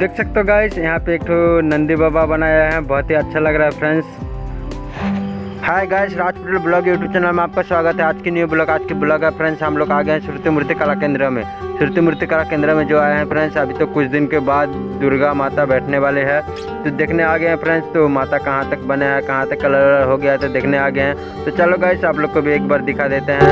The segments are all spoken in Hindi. देख सकते हो गाइस, यहाँ पे एक नंदी बाबा बनाया है, बहुत ही अच्छा लग रहा है friends. Hi guys, Rajput blog YouTube channel में आपका स्वागत है। आज की न्यू ब्लॉग, आज की ब्लॉग है फ्रेंड्स, हम लोग आ गए हैं श्रुति मूर्ति कला केंद्र में। श्रुति मूर्ति कला केंद्र में जो आए हैं फ्रेंड्स, अभी तो कुछ दिन के बाद दुर्गा माता बैठने वाले हैं, तो देखने आ गए हैं फ्रेंड्स। तो माता कहाँ तक बने हैं, कहाँ तक कलर हो गया है, तो देखने आ गए हैं। तो चलो गाइस, आप लोग को भी एक बार दिखा देते हैं।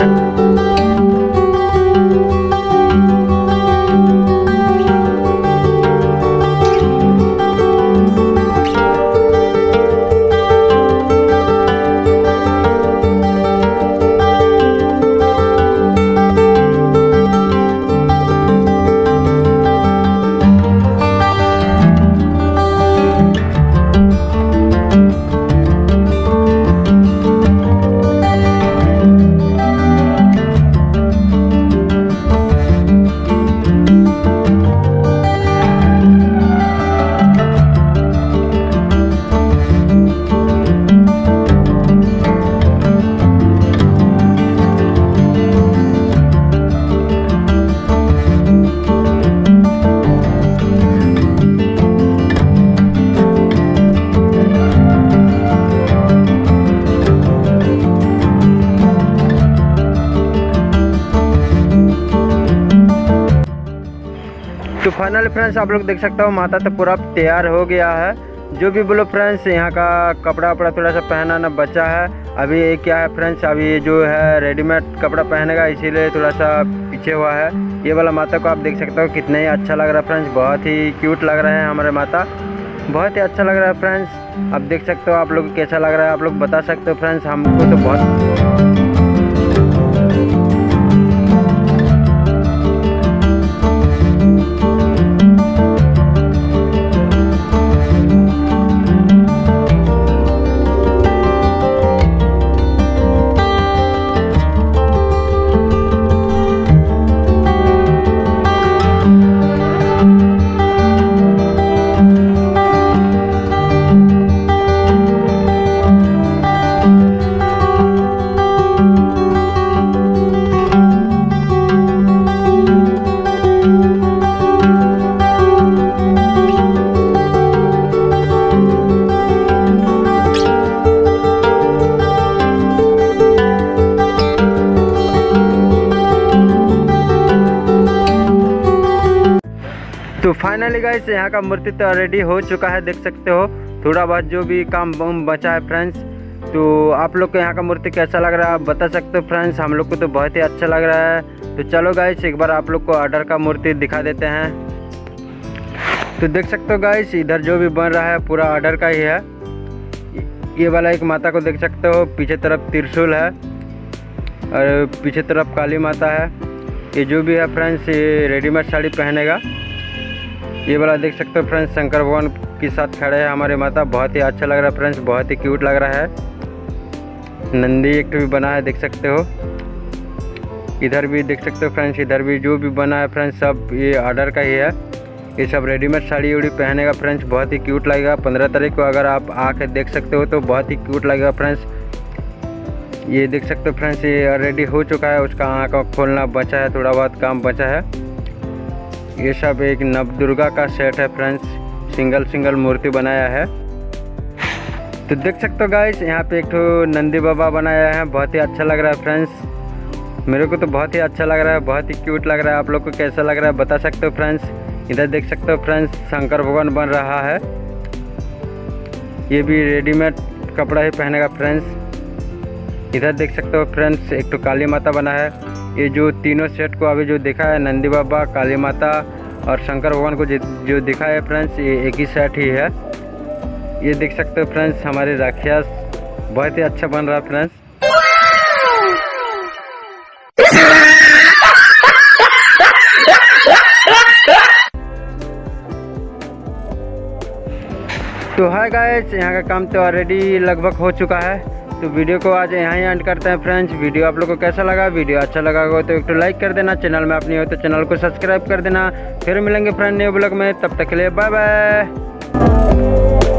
तो फाइनल फ्रेंड्स, आप लोग देख सकते हो माता तो पूरा तैयार हो गया है। जो भी बोलो फ्रेंड्स, यहाँ का कपड़ा वपड़ा थोड़ा सा पहनाना बचा है। अभी ये क्या है फ्रेंड्स, अभी जो है रेडीमेड कपड़ा पहनेगा, इसीलिए थोड़ा सा पीछे हुआ है। ये वाला माता को आप देख सकते हो, कितना ही अच्छा लग रहा है फ्रेंड्स, बहुत ही क्यूट लग रहे हैं हमारे माता, बहुत ही अच्छा लग रहा है फ्रेंड्स। आप देख सकते हो, आप लोग कैसा लग रहा है आप लोग बता सकते हो फ्रेंड्स, हमको तो बहुत। तो फाइनली गाइस, यहाँ का मूर्ति तो ऑलरेडी हो चुका है, देख सकते हो। थोड़ा बहुत जो भी काम बचा है फ्रेंड्स, तो आप लोग को यहाँ का मूर्ति कैसा लग रहा है आप बता सकते हो फ्रेंड्स, हम लोग को तो बहुत ही अच्छा लग रहा है। तो चलो गाइस, एक बार आप लोग को ऑर्डर का मूर्ति दिखा देते हैं। तो देख सकते हो गाइस, इधर जो भी बन रहा है पूरा ऑर्डर का ही है। ये वाला एक माता को देख सकते हो, पीछे तरफ त्रिशूल है और पीछे तरफ काली माता है। ये जो भी है फ्रेंड्स, ये रेडीमेड साड़ी पहनेगा। ये वाला देख सकते हो फ्रेंड्स, शंकर भगवान के साथ खड़े हैं हमारे माता, बहुत ही अच्छा लग रहा है फ्रेंड्स, बहुत ही क्यूट लग रहा है। नंदी एक भी बना है, देख सकते हो। इधर भी देख सकते हो फ्रेंड्स, इधर भी जो भी बना है फ्रेंड्स, सब ये ऑर्डर का ही है। ये सब रेडीमेड साड़ी उड़ी पहनेगा फ्रेंड्स, बहुत ही क्यूट लगेगा। 15 तारीख को अगर आप आके देख सकते हो तो बहुत ही क्यूट लगेगा फ्रेंड्स। ये देख सकते हो फ्रेंड्स, ये ऑलरेडी हो चुका है, उसका आँख खोलना बचा है, थोड़ा बहुत काम बचा है। ये सब एक नवदुर्गा का सेट है फ्रेंड्स, सिंगल सिंगल मूर्ति बनाया है। तो देख सकते हो गाइस, यहाँ पे एक नंदी बाबा बनाया है, बहुत ही अच्छा लग रहा है फ्रेंड्स, मेरे को तो बहुत ही अच्छा लग रहा है, बहुत ही क्यूट लग रहा है। आप लोग को कैसा लग रहा है बता सकते हो फ्रेंड्स। इधर देख सकते हो फ्रेंड्स, शंकर भगवान बन रहा है, ये भी रेडीमेड कपड़ा ही पहनेगा फ्रेंड्स। इधर देख सकते हो फ्रेंड्स, एक काली माता बना है। ये जो तीनों सेट को अभी जो दिखा है, नंदी बाबा, काली माता और शंकर भगवान को जो दिखा है फ्रेंड्स, ये एक ही सेट ही है। ये देख सकते हो फ्रेंड्स, हमारे राखियाँ बहुत ही अच्छा बन रहा है फ्रेंड्स। तो हाय गाइस, यहाँ का काम तो ऑलरेडी लगभग हो चुका है। तो वीडियो को आज यहाँ ही एंड करते हैं फ्रेंड्स। वीडियो आप लोगों को कैसा लगा, वीडियो अच्छा लगा हो तो एक लाइक कर देना, चैनल में अपनी हो तो चैनल को सब्सक्राइब कर देना। फिर मिलेंगे फ्रेंड न्यू ब्लॉग में, तब तक के लिए बाय बाय।